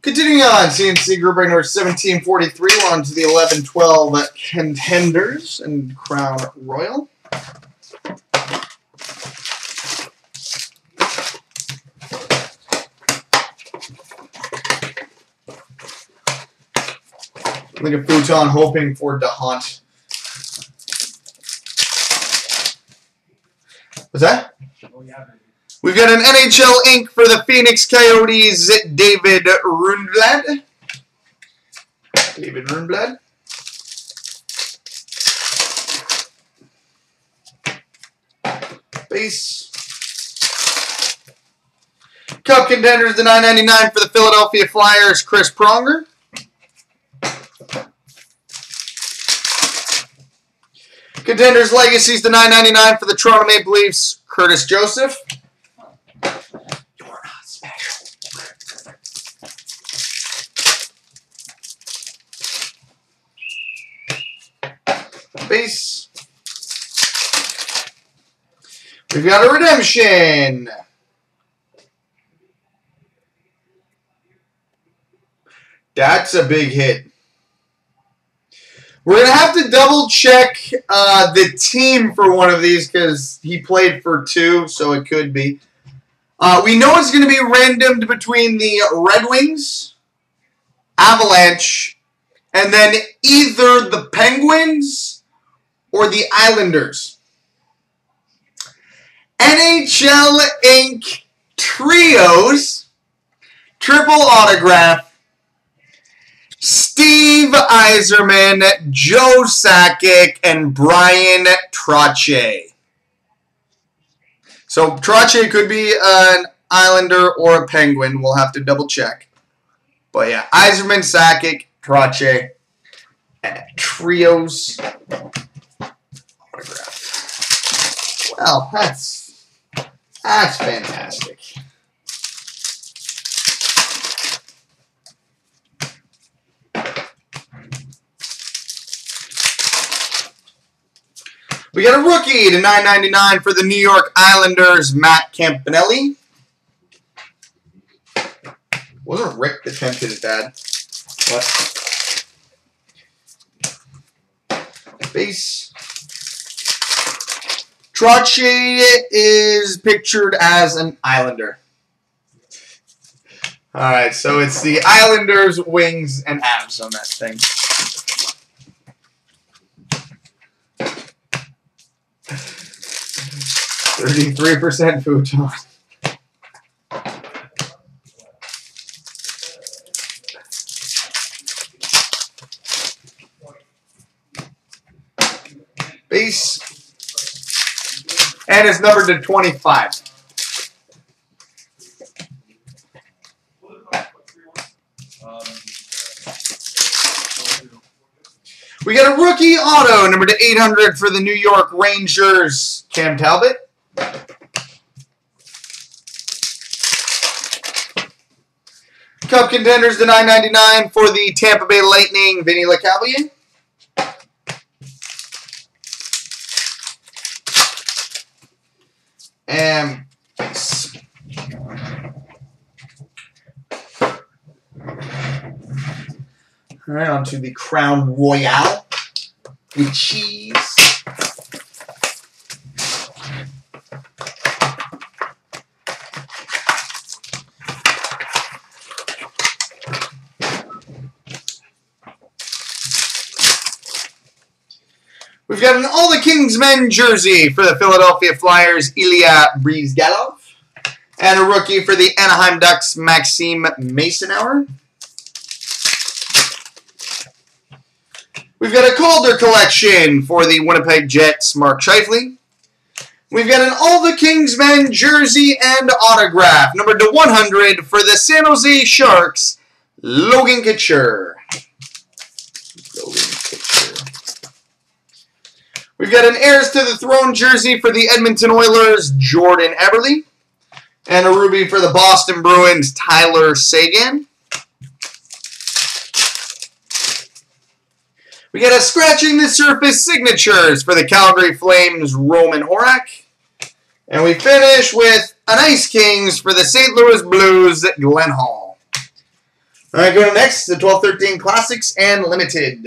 Continuing on, CNC Group Break number 1743, we're on to the 11-12 Contenders and Crown Royale. Like a futon hoping for DeHunt. What's that? Oh, yeah, baby. We've got an NHL Inc. for the Phoenix Coyotes, David Rundblad. David Rundblad. Base. Cup Contenders, the $9.99 for the Philadelphia Flyers, Chris Pronger. Contenders Legacies, the $9.99 for the Toronto Maple Leafs, Curtis Joseph. You're not special. Base. We've got a redemption. That's a big hit. We're going to have to double-check the team for one of these because he played for two, so it could be. We know it's going to be randomed between the Red Wings, Avalanche, and then either the Penguins or the Islanders. NHL Inc. Trios, triple autograph. Steve Yzerman, Joe Sakic, and Bryan Trottier. So Trottier could be an Islander or a Penguin. We'll have to double check. But yeah, Yzerman, Sakic, Trottier, Trios autograph. Well, that's fantastic. We got a rookie to $9.99 for the New York Islanders, Matt Campanelli. Wasn't Rick that tempted his dad? What? Base. Trottier is pictured as an Islander. All right, so it's the Islanders, Wings, and Avs on that thing. %, futon. Base. And it's numbered to 25. We got a rookie auto, number to 800 for the New York Rangers, Cam Talbot. Cup Contenders, the $9.99 for the Tampa Bay Lightning, Vinny Lecavalier. And base. All right, on to the Crown Royale with cheese. We've got an All the Kingsmen jersey for the Philadelphia Flyers, Ilya Brizgalov. And a rookie for the Anaheim Ducks, Maxime Masonauer. We've got a Calder collection for the Winnipeg Jets, Mark Scheifele. We've got an All the Kingsmen jersey and autograph, numbered to 100 for the San Jose Sharks, Logan Couture. We've got an Heirs to the Throne jersey for the Edmonton Oilers, Jordan Eberle. And a Ruby for the Boston Bruins, Tyler Seguin. We got a Scratching the Surface signatures for the Calgary Flames, Roman Horak. And we finish with an Ice Kings for the St. Louis Blues, Glenn Hall. All right, go to next, the 12-13 Classics and Limited.